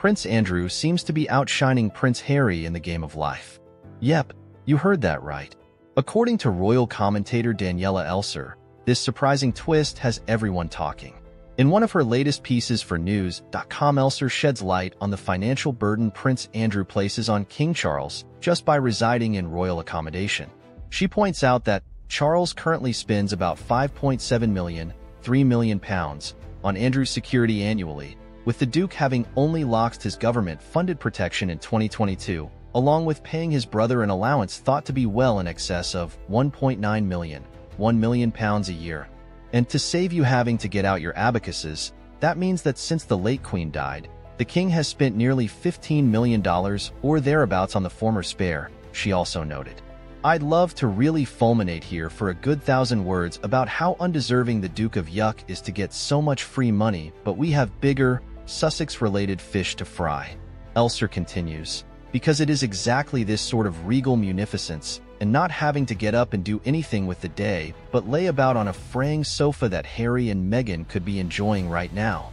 Prince Andrew seems to be outshining Prince Harry in the game of life. Yep, you heard that right. According to royal commentator Daniela Elser, this surprising twist has everyone talking. In one of her latest pieces for news.com, Elser sheds light on the financial burden Prince Andrew places on King Charles just by residing in royal accommodation. She points out that Charles currently spends about £3 million on Andrew's security annually, with the Duke having only lost his government-funded protection in 2022, along with paying his brother an allowance thought to be well in excess of £1 million a year. And to save you having to get out your abacuses, that means that since the late Queen died, the King has spent nearly $15 million or thereabouts on the former spare, she also noted. I'd love to really fulminate here for a good 1,000 words about how undeserving the Duke of Yuck is to get so much free money, but we have bigger, Sussex-related fish to fry. Elser continues, because it is exactly this sort of regal munificence and not having to get up and do anything with the day but lay about on a fraying sofa that Harry and Meghan could be enjoying right now.